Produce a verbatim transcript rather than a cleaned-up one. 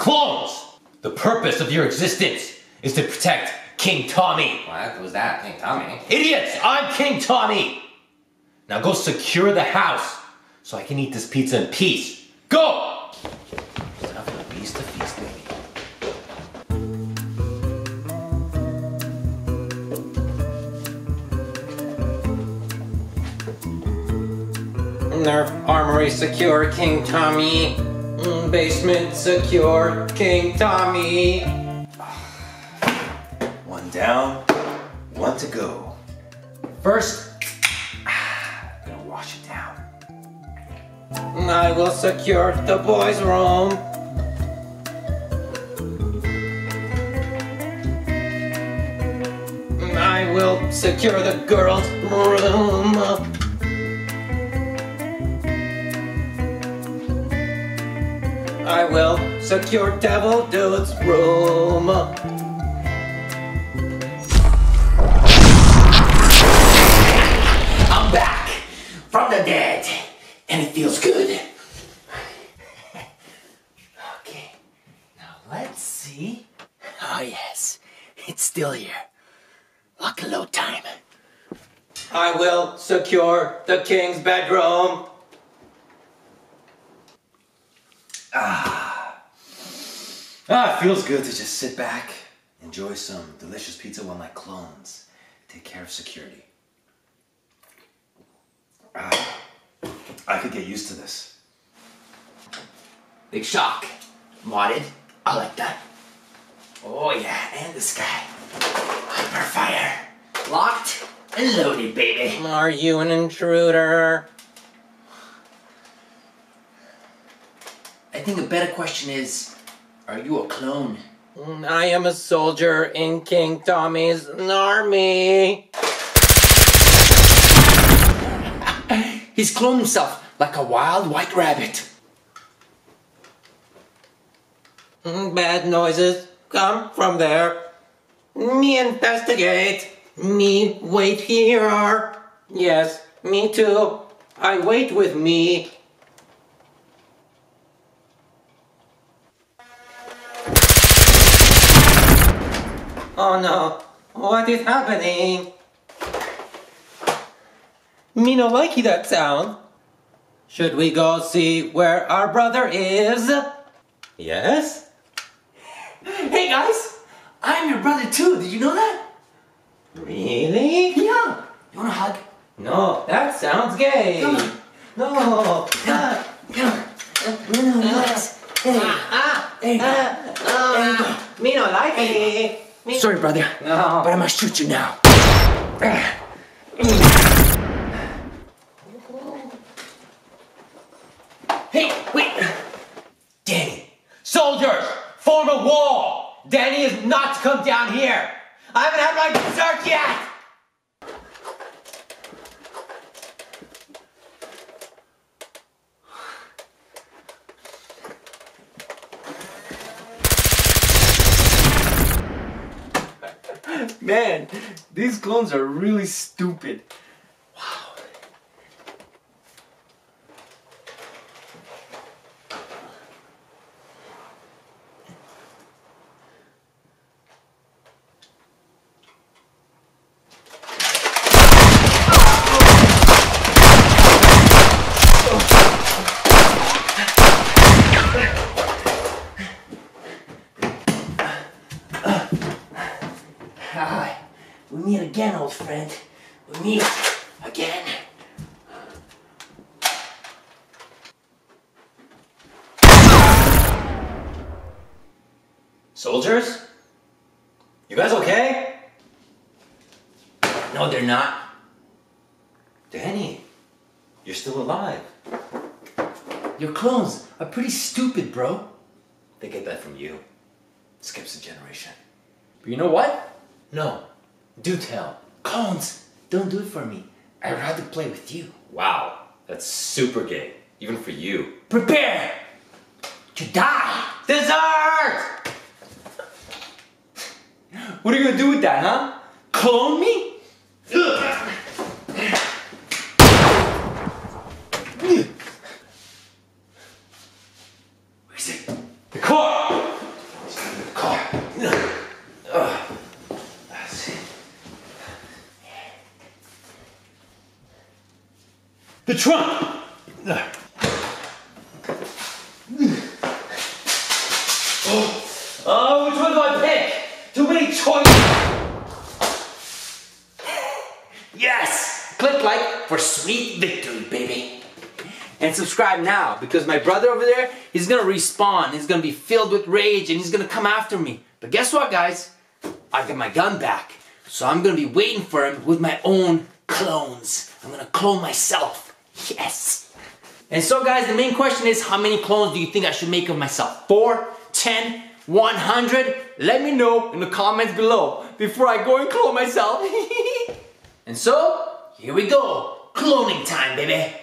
clones! The purpose of your existence is to protect King Tommy. What? Who's that? King Tommy? Idiots! I'm King Tommy! Now go secure the house so I can eat this pizza in peace. Go! It's not gonna be the feast, baby. Nerf Armory secure, King Tommy. Basement secure, King Tommy. One down, one to go. First, I'm gonna wash it down. I will secure the boys' room. I will secure the girls' room. I will secure Devil Dude's room. I'm back from the dead, and it feels good. Okay, now let's see. Oh yes, it's still here. Lock and load time. I will secure the king's bedroom. Ah. ah, it feels good to just sit back, enjoy some delicious pizza while my clones take care of security. Ah, I could get used to this. Big Shock, modded, I like that. Oh yeah, and this guy, Hyperfire, locked and loaded, baby. Are you an intruder? I think a better question is, are you a clone? I am a soldier in King Tommy's army. He's cloned himself like a wild white rabbit. Bad noises come from there. Me investigate. Me wait here. Yes, me too. I wait with me. Oh no, what is happening? Me no likey that sound. Should we go see where our brother is? Yes? Hey guys, I'm your brother too, did you know that? Really? Yeah, you want a hug? No, that sounds gay. Come on. No, come on. Relax. Me no likey. Me? Sorry, brother, no. But I must shoot you now. Hey, wait! Danny! Soldiers! Form a wall! Danny is not to come down here! I haven't had my dessert yet! Man, these clones are really stupid. Wow. We meet again, old friend. We meet again. Soldiers? You guys okay? No, they're not. Danny, you're still alive. Your clones are pretty stupid, bro. They get that from you. Skips a generation. But you know what? No. Do tell. Clones, don't do it for me. I'd rather play with you. Wow, that's super gay. Even for you. Prepare to die! Dessert! What are you gonna do with that, huh? Clone me? Ugh. Where is it? The core! trunk. Oh, oh, which one do I pick? Too many choices. Yes! Click like for sweet victory, baby. And subscribe now, because my brother over there, he's gonna respawn. He's gonna be filled with rage and he's gonna come after me. But guess what, guys? I got my gun back. So I'm gonna be waiting for him with my own clones. I'm gonna clone myself. Yes! And so guys, the main question is, how many clones do you think I should make of myself? Four? ten? one hundred? Let me know in the comments below before I go and clone myself. And so, here we go. Cloning time, baby.